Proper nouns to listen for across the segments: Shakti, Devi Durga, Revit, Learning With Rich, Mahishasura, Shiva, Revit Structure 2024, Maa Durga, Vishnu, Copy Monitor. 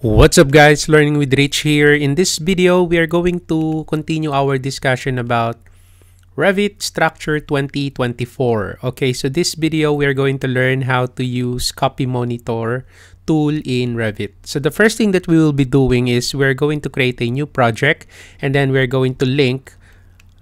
What's up guys, Learning with Rich here. In this video, we are going to continue our discussion about Revit Structure 2024. Okay, so this video, we are going to learn how to use Copy Monitor tool in Revit. So the first thing that we will be doing is we're going to create a new project and then we're going to link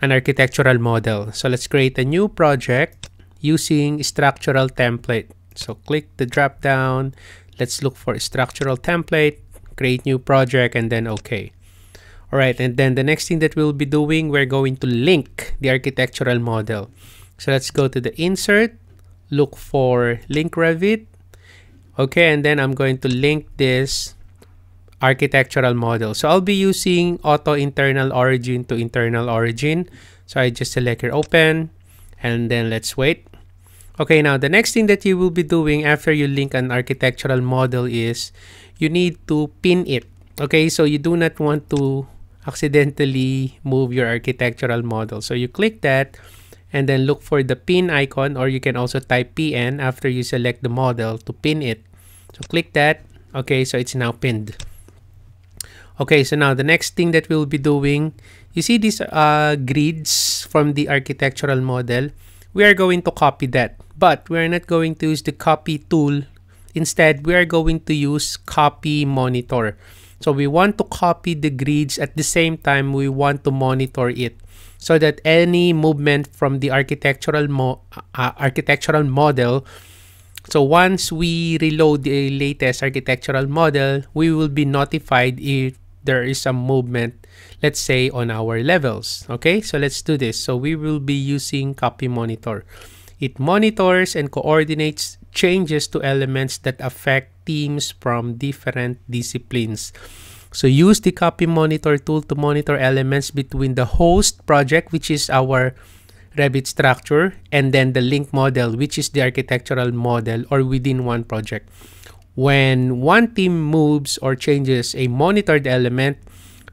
an architectural model. So let's create a new project using structural template. So click the drop down. Let's look for a structural template, create new project, and then okay. All right, and then the next thing that we'll be doing, we're going to link the architectural model. So let's go to the insert, look for link Revit. Okay, and then I'm going to link this architectural model. So I'll be using auto internal origin to internal origin. So I just select here open, and then let's wait. Okay, now the next thing that you will be doing after you link an architectural model is you need to pin it. Okay, so you do not want to accidentally move your architectural model. So you click that and then look for the pin icon, or you can also type PN after you select the model to pin it. So click that. Okay, so it's now pinned. Okay, so now the next thing that we'll be doing, you see these grids from the architectural model? We are going to copy that, but we are not going to use the copy tool. Instead, we are going to use Copy Monitor. So we want to copy the grids. At the same time, we want to monitor it so that any movement from the architectural model. So once we reload the latest architectural model, we will be notified if there is some movement, let's say on our levels. Okay, so let's do this. So we will be using Copy Monitor. It monitors and coordinates changes to elements that affect teams from different disciplines. So use the Copy Monitor tool to monitor elements between the host project, which is our Revit structure, and then the link model, which is the architectural model, or within one project. When one team moves or changes a monitored element,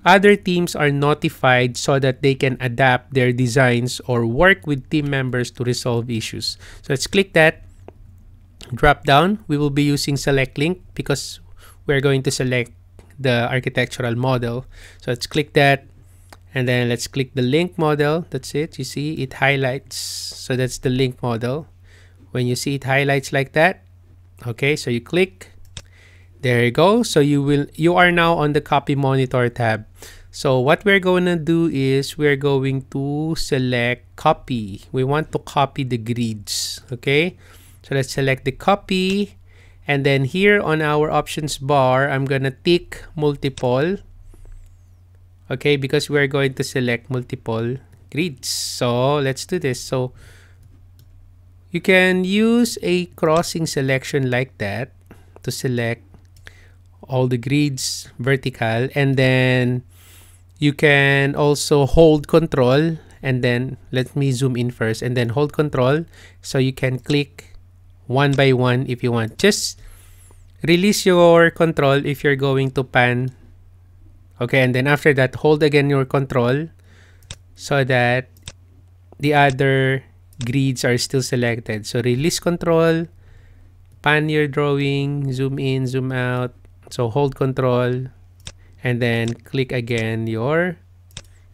other teams are notified so that they can adapt their designs or work with team members to resolve issues. So let's click that. Drop down. We will be using select link because we're going to select the architectural model. So let's click that. And then let's click the link model. That's it. You see it highlights. So that's the link model. When you see it highlights like that. Okay, so you click. There you go. So you are now on the Copy Monitor tab. So what we're going to do is we're going to select copy. We want to copy the grids. Okay, so let's select the copy. And then here on our options bar, I'm going to tick multiple. Okay, because we're going to select multiple grids. So let's do this. So you can use a crossing selection like that to select all the grids vertical, and then you can also hold control, and then let me zoom in first, and then hold control so you can click one by one if you want. Just release your control if you're going to pan. Okay, and then after that, hold again your control so that the other grids are still selected. So release control, pan your drawing, zoom in, zoom out. So hold control and then click again your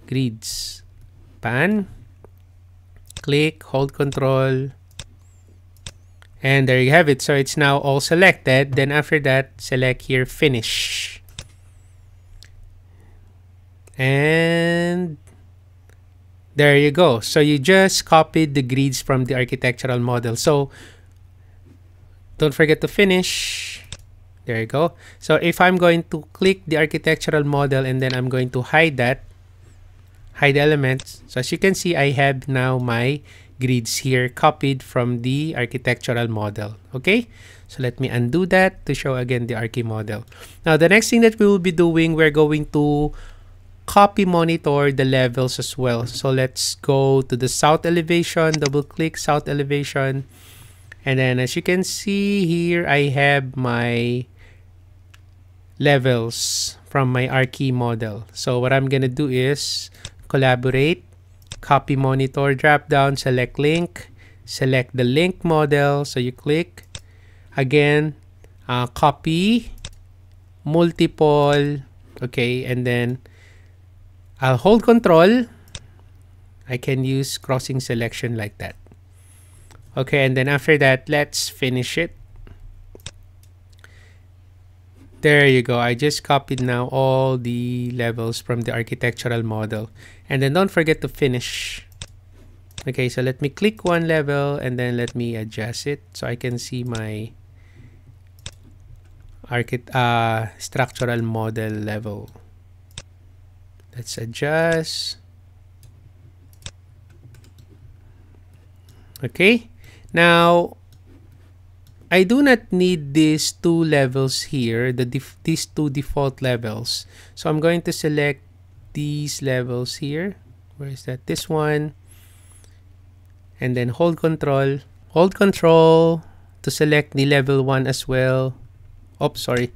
grids. Pan, click, hold control. And there you have it. So it's now all selected. Then after that, select here finish. And there you go. So you just copied the grids from the architectural model. So don't forget to finish. There you go. So if I'm going to click the architectural model and then I'm going to hide that, hide elements. So as you can see, I have now my grids here copied from the architectural model. Okay, so let me undo that to show again the Archi model. Now the next thing that we will be doing, we're going to copy monitor the levels as well. So let's go to the south elevation, double click south elevation. And then as you can see here, I have my levels from my Archi model. So what I'm going to do is collaborate, copy monitor, drop down, select link, select the link model. So you click again, copy, multiple, okay, and then I'll hold control. I can use crossing selection like that. Okay, and then after that, let's finish it. There you go. I just copied now all the levels from the architectural model. And then don't forget to finish. Okay, so let me click one level and then let me adjust it so I can see my structural model level. Let's adjust. Okay, now I do not need these two levels here, these two default levels. So I'm going to select these levels here. Where is that? This one. And then hold control. Hold control to select the level one as well. Oops, sorry.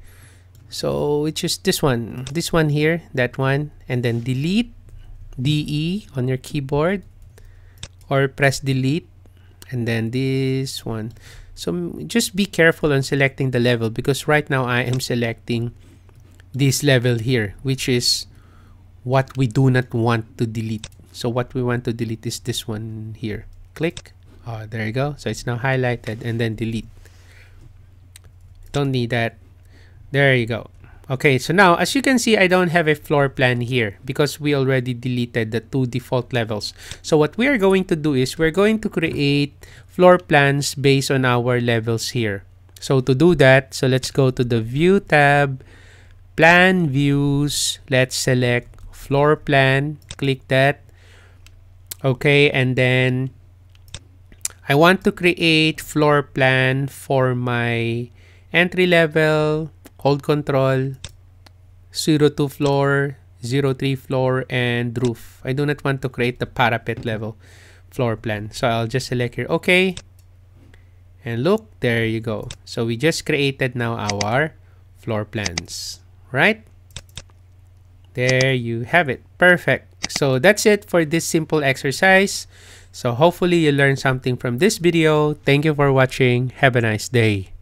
So it's just this one here, that one. And then delete, DE on your keyboard or press delete. And then this one. So just be careful on selecting the level because right now I am selecting this level here, which is what we do not want to delete. So what we want to delete is this one here. Click. Oh, there you go. So it's now highlighted and then delete. Don't need that. There you go. Okay, so now as you can see, I don't have a floor plan here because we already deleted the two default levels. So what we are going to do is we're going to create floor plans based on our levels here. So to do that, so let's go to the View tab, Plan Views. Let's select Floor Plan. Click that. Okay, and then I want to create floor plan for my entry level. Hold control, 0 to floor, 03 floor, and roof. I do not want to create the parapet level floor plan. So I'll just select here, okay. And look, there you go. So we just created now our floor plans, right? There you have it. Perfect. So that's it for this simple exercise. So hopefully you learned something from this video. Thank you for watching. Have a nice day.